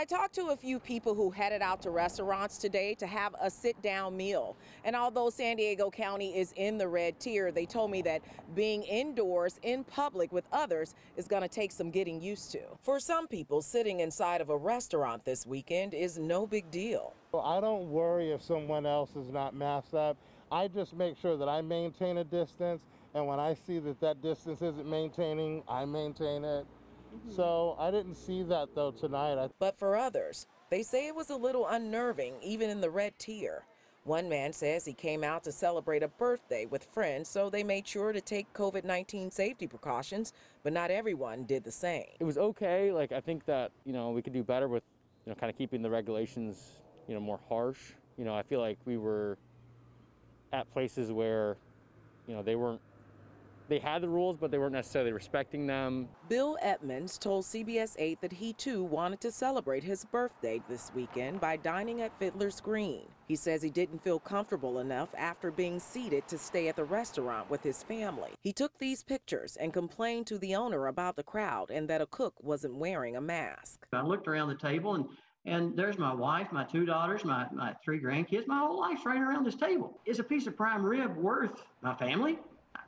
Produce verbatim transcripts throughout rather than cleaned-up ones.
I talked to a few people who headed out to restaurants today to have a sit-down meal. And although San Diego County is in the red tier, they told me that being indoors in public with others is going to take some getting used to. For some people, sitting inside of a restaurant this weekend is no big deal. Well, I don't worry if someone else is not masked up. I just make sure that I maintain a distance, and when I see that that distance isn't maintaining, I maintain it. So I didn't see that, though, tonight. But for others, they say it was a little unnerving, even in the red tier. One man says he came out to celebrate a birthday with friends, so they made sure to take COVID nineteen safety precautions, but not everyone did the same. It was okay. Like, I think that, you know, we could do better with, you know, kind of keeping the regulations, you know, more harsh. You know, I feel like we were at places where, you know, they weren't They had the rules, but they weren't necessarily respecting them. Bill Edmonds told C B S eight that he, too, wanted to celebrate his birthday this weekend by dining at Fiddler's Green. He says he didn't feel comfortable enough after being seated to stay at the restaurant with his family. He took these pictures and complained to the owner about the crowd and that a cook wasn't wearing a mask. I looked around the table, and And there's my wife, my two daughters, my, my three grandkids. My whole life's right around this table. Is a piece of prime rib worth my family?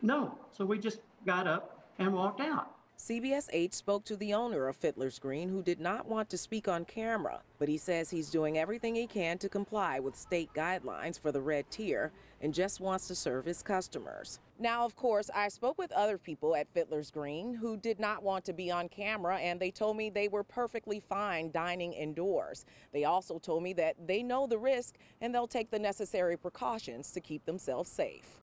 No, so we just got up and walked out. C B S eight spoke to the owner of Fiddler's Green, who did not want to speak on camera, but he says he's doing everything he can to comply with state guidelines for the red tier and just wants to serve his customers. Now, of course, I spoke with other people at Fiddler's Green who did not want to be on camera, and they told me they were perfectly fine dining indoors. They also told me that they know the risk and they'll take the necessary precautions to keep themselves safe.